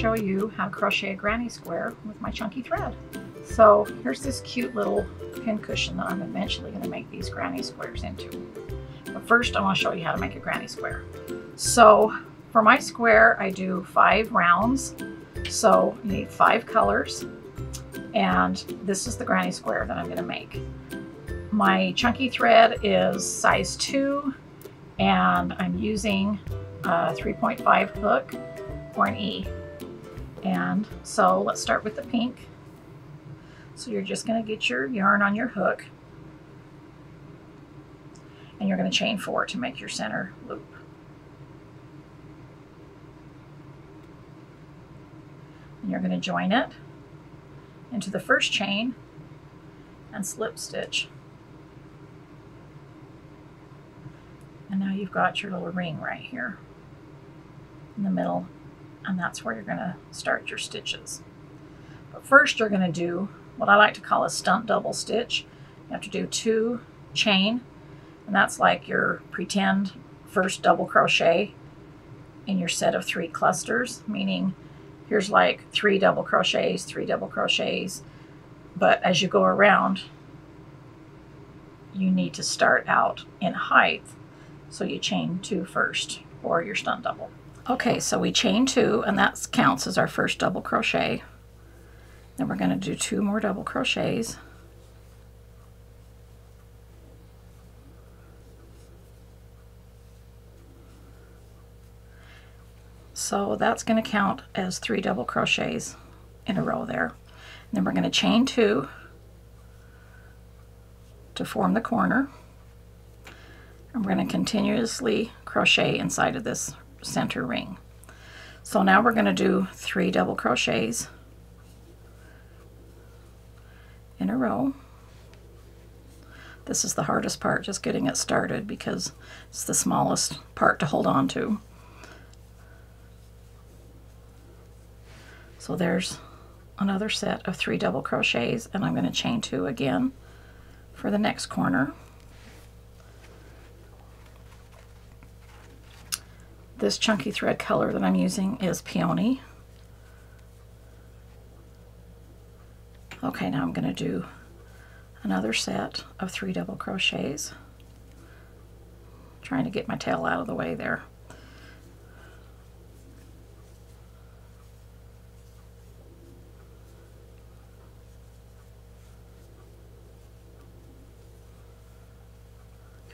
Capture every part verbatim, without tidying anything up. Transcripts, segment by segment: show you how to crochet a granny square with my Chunky Thread. So here's this cute little pin cushion that I'm eventually going to make these granny squares into. But first I want to show you how to make a granny square. So for my square I do five rounds, so you need five colors, and this is the granny square that I'm going to make. My Chunky Thread is size two, and I'm using a three point five hook or an E. And so let's start with the pink. So you're just going to get your yarn on your hook, and you're going to chain four to make your center loop. And you're going to join it into the first chain and slip stitch. And now you've got your little ring right here in the middle, and that's where you're going to start your stitches. But first you're going to do what I like to call a stunt double stitch. You have to do two chain, and that's like your pretend first double crochet in your set of three clusters, meaning here's like three double crochets, three double crochets, but as you go around you need to start out in height, so you chain two first for your stunt double. Okay, so we chain two, and that counts as our first double crochet. Then we're going to do two more double crochets. So that's going to count as three double crochets in a row there. And then we're going to chain two to form the corner. And we're going to continuously crochet inside of this center ring. So now we're going to do three double crochets in a row. This is the hardest part, just getting it started, because it's the smallest part to hold on to. So there's another set of three double crochets, and I'm going to chain two again for the next corner. This Chunky Thread color that I'm using is Peony. Okay, now I'm going to do another set of three double crochets. Trying to get my tail out of the way there.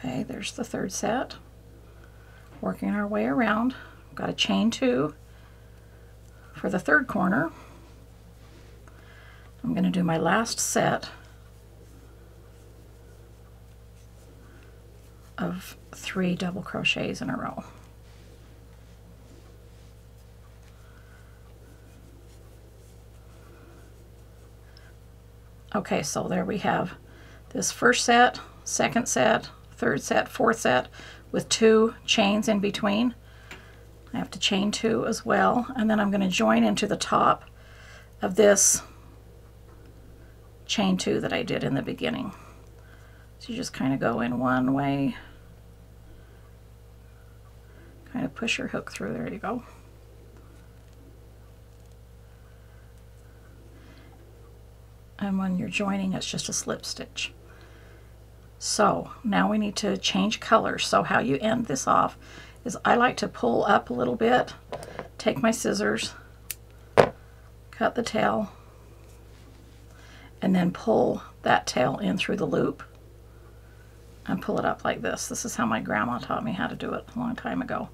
Okay, there's the third set. Working our way around, we've got a chain two for the third corner. I'm going to do my last set of three double crochets in a row. Okay, so there we have this first set, second set, third set, fourth set, with two chains in between. I have to chain two as well, and then I'm going to join into the top of this chain two that I did in the beginning. So you just kind of go in one way, kind of push your hook through, there you go. And when you're joining, it's just a slip stitch. So now we need to change colors. So how you end this off is I like to pull up a little bit, take my scissors, cut the tail, and then pull that tail in through the loop and pull it up like this. This is how my grandma taught me how to do it a long time ago.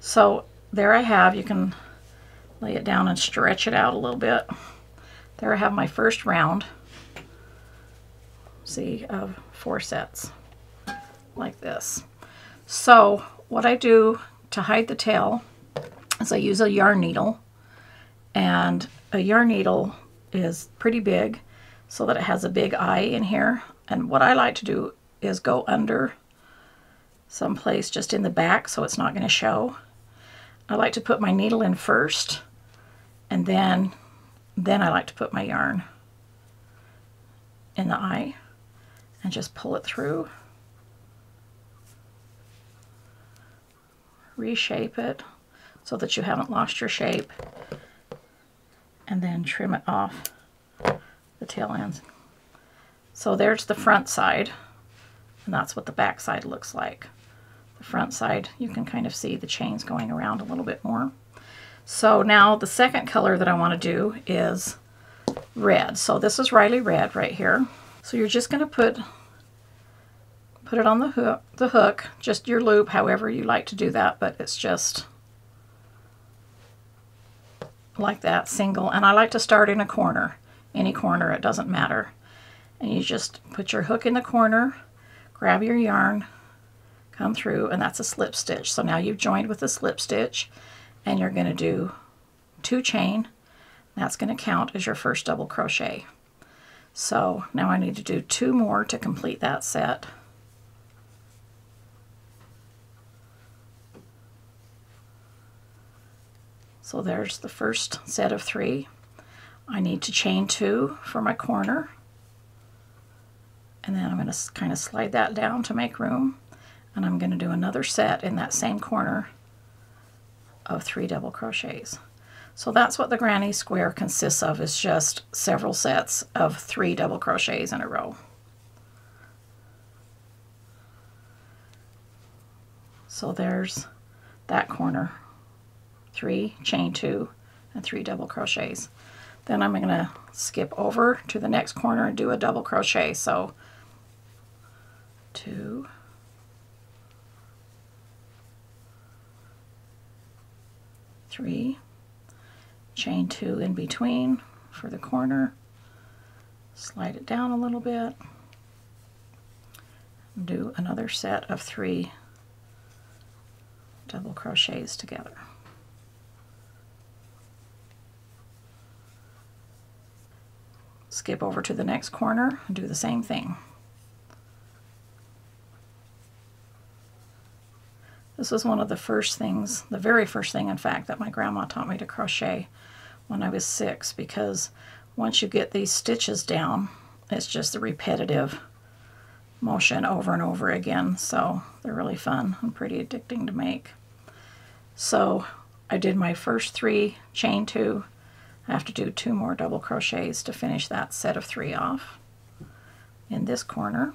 So there I have, you can lay it down and stretch it out a little bit. There I have my first round, see, of four sets like this. So what I do to hide the tail is I use a yarn needle, and a yarn needle is pretty big so that it has a big eye in here, and what I like to do is go under someplace just in the back so it's not going to show. I like to put my needle in first, and then then I like to put my yarn in the eye and just pull it through, reshape it so that you haven't lost your shape, and then trim it off the tail ends. So there's the front side, and that's what the back side looks like. The front side, you can kind of see the chains going around a little bit more. So now the second color that I want to do is red. So this is Riley Red right here. So you're just going to put put it on the hook, the hook, just your loop, however you like to do that, but it's just like that, single. And I like to start in a corner, any corner, it doesn't matter. And you just put your hook in the corner, grab your yarn, come through, and that's a slip stitch. So now you've joined with a slip stitch, and you're going to do two chain. That's going to count as your first double crochet. So now I need to do two more to complete that set. So there's the first set of three. I need to chain two for my corner, and then I'm going to kind of slide that down to make room, and I'm going to do another set in that same corner of three double crochets. So that's what the granny square consists of, is just several sets of three double crochets in a row. So there's that corner, three, chain two, and three double crochets. Then I'm going to skip over to the next corner and do a double crochet. So two, three, chain two in between for the corner, slide it down a little bit, do another set of three double crochets together. Skip over to the next corner and do the same thing. This was one of the first things, the very first thing in fact, that my grandma taught me to crochet when I was six, because once you get these stitches down, it's just a repetitive motion over and over again. So they're really fun and pretty addicting to make. So I did my first three, chain two. I have to do two more double crochets to finish that set of three off in this corner.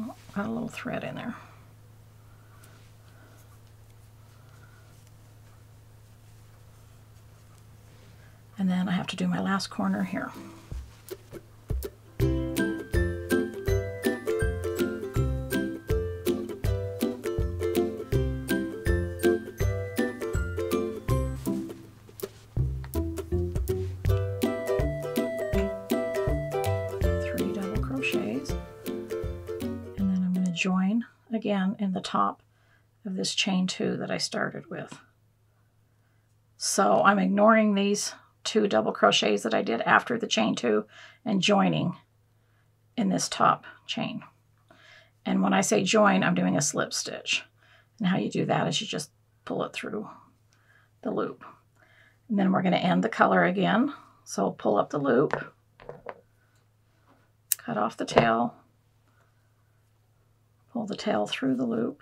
Oh, got a little thread in there. And then I have to do my last corner here. Join again in the top of this chain two that I started with. So I'm ignoring these two double crochets that I did after the chain two and joining in this top chain. And when I say join, I'm doing a slip stitch. And how you do that is you just pull it through the loop. And then we're going to end the color again. So pull up the loop, cut off the tail, pull the tail through the loop,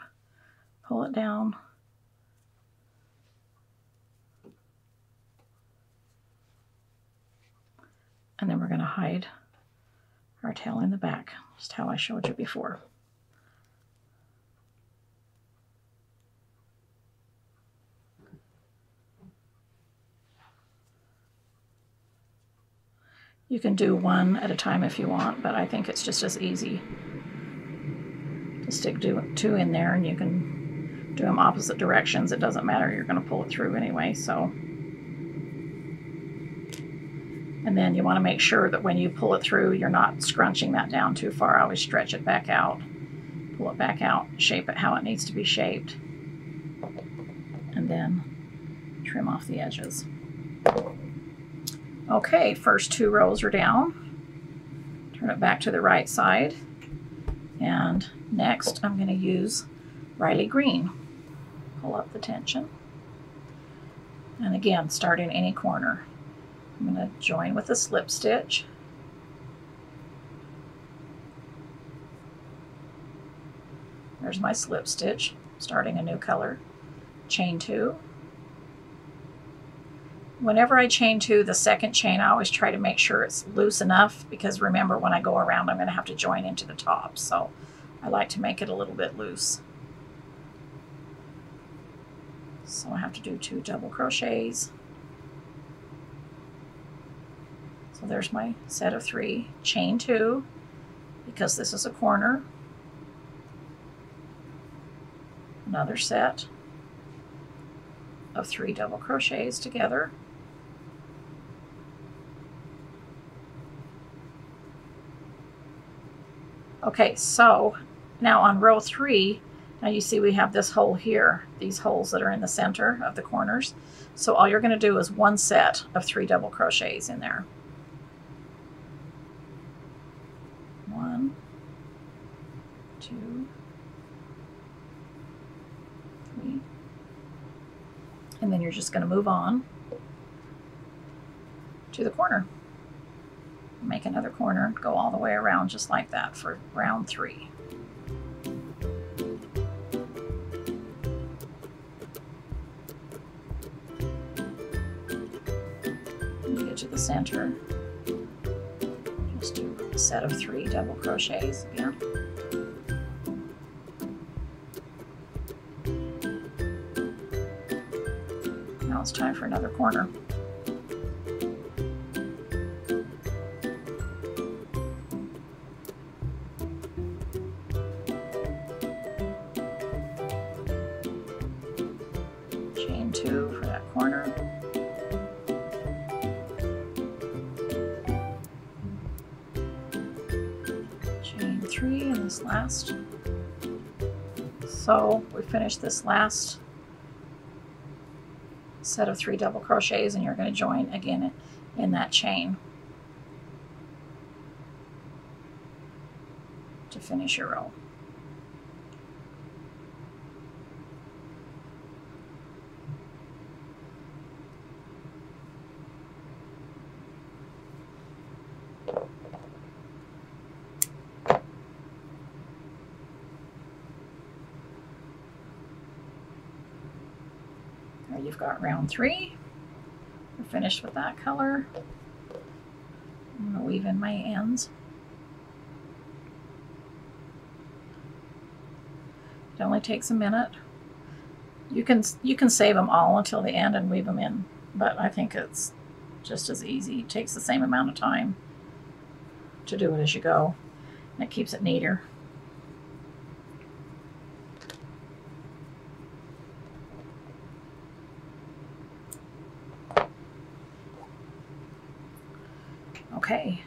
pull it down, and then we're going to hide our tail in the back, just how I showed you before. You can do one at a time if you want, but I think it's just as easy. Stick two in there, and you can do them opposite directions. It doesn't matter, you're going to pull it through anyway. So, and then you want to make sure that when you pull it through, you're not scrunching that down too far. I always stretch it back out, pull it back out, shape it how it needs to be shaped, and then trim off the edges. Okay, first two rows are down. Turn it back to the right side. And next, I'm going to use Riley Green. Pull up the tension. And again, start in any corner. I'm going to join with a slip stitch. There's my slip stitch, starting a new color. Chain two. whenever I chain two, the second chain, I always try to make sure it's loose enough, because remember, when I go around, I'm going to have to join into the top. So I like to make it a little bit loose. So I have to do two double crochets. So there's my set of three, chain two, because this is a corner, another set of three double crochets together, okay. So now on row three, now you see we have this hole here, these holes that are in the center of the corners, so all you're going to do is one set of three double crochets in there. One, two, three, and then you're just going to move on to the corner, make another corner, go all the way around just like that for round three. You get to the center, just do a set of three double crochets again. Now it's time for another corner. Chain two for that corner. Chain three in this last. So we finished this last set of three double crochets, and you're going to join again in that chain to finish your row. You've got round three. We're finished with that color. I'm going to weave in my ends. It only takes a minute. You can you can save them all until the end and weave them in, but I think it's just as easy. It takes the same amount of time to do it as you go, and it keeps it neater. Okay,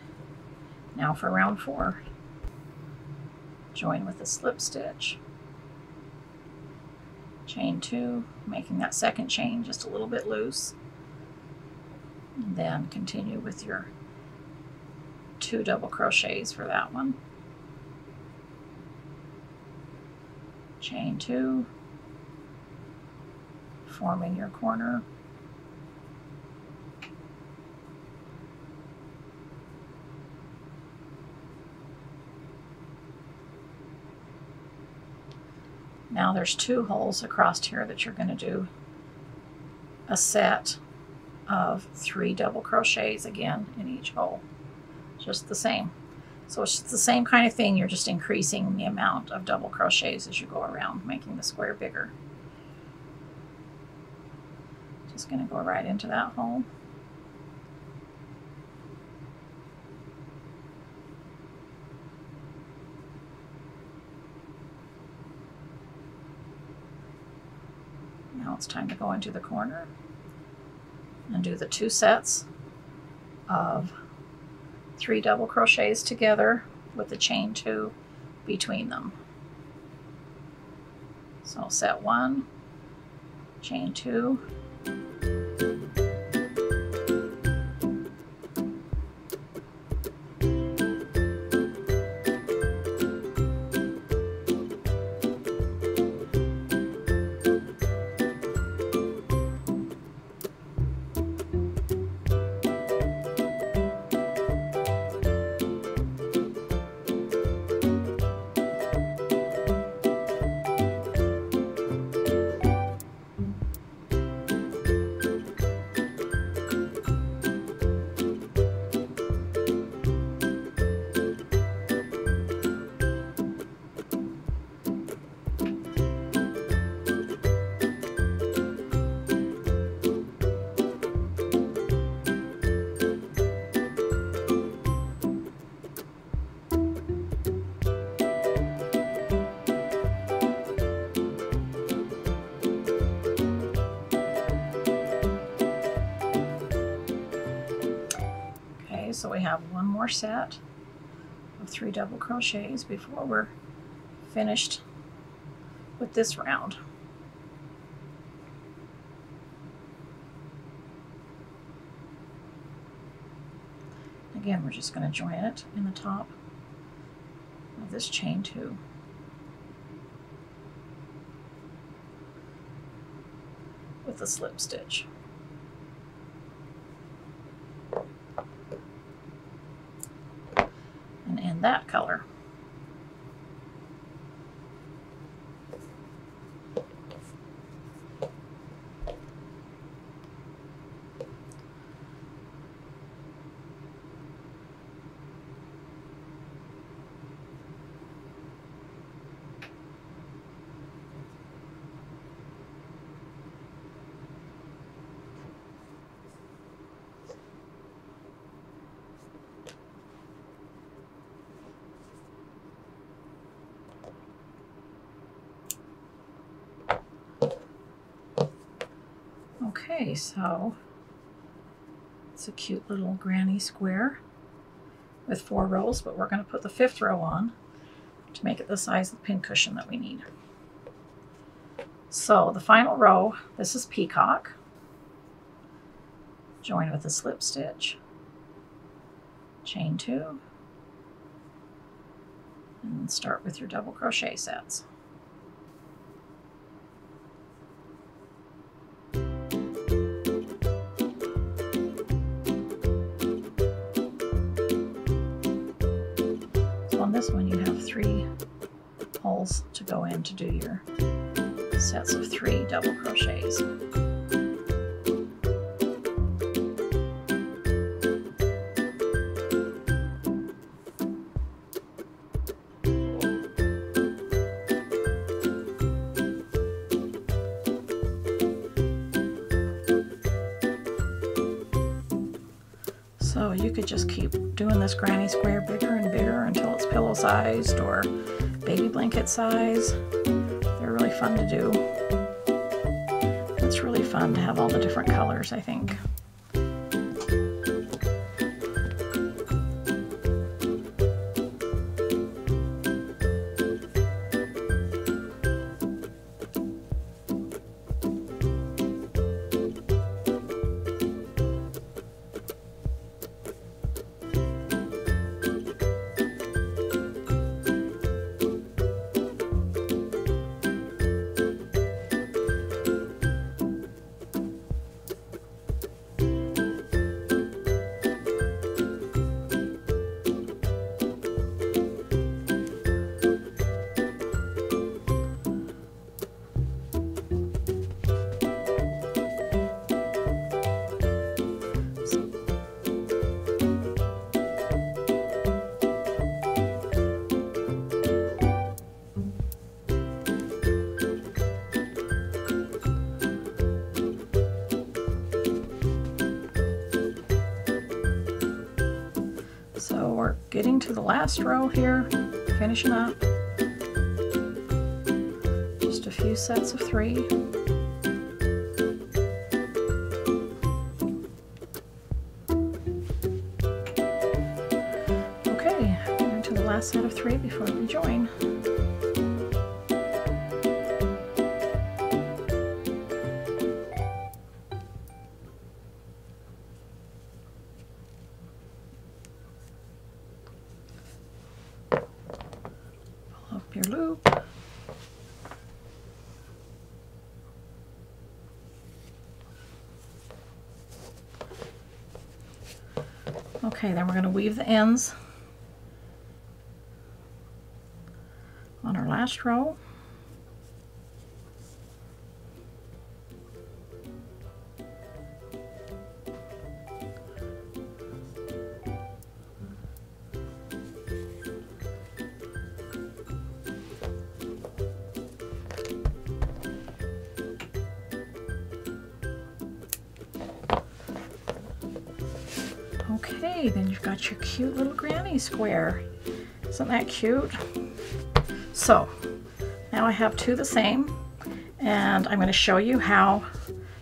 now for round four. Join with a slip stitch, chain two, making that second chain just a little bit loose, and then continue with your two double crochets for that one. Chain two, forming your corner. Now there's two holes across here that you're going to do a set of three double crochets again in each hole, just the same. So it's the same kind of thing, you're just increasing the amount of double crochets as you go around, making the square bigger. Just going to go right into that hole. Now it's time to go into the corner and do the two sets of three double crochets together with the chain two between them. So set one, chain two, So we have one more set of three double crochets before we're finished with this round. Again, we're just going to join it in the top of this chain two. With a slip stitch. And in that color. Okay, so it's a cute little granny square with four rows, but we're going to put the fifth row on to make it the size of the pincushion that we need. So the final row, this is peacock, join with a slip stitch, chain two, and start with your double crochet sets. When you have three holes to go in to do your sets of three double crochets. So you could just keep doing this granny square bigger and bigger until it's pillow sized or baby blanket size. They're really fun to do. It's really fun to have all the different colors, I think. So we're getting to the last row here, finishing up. Just a few sets of three. Okay, we're to the last set of three before we join. Okay, then we're going to weave the ends on our last row. Okay, then you've got your cute little granny square. Isn't that cute? So now I have two the same, and I'm going to show you how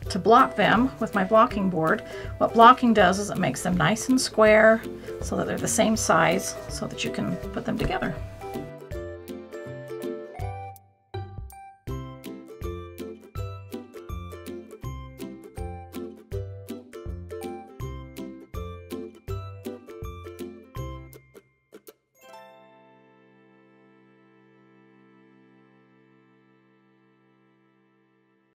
to block them with my blocking board. What blocking does is it makes them nice and square so that they're the same size so that you can put them together.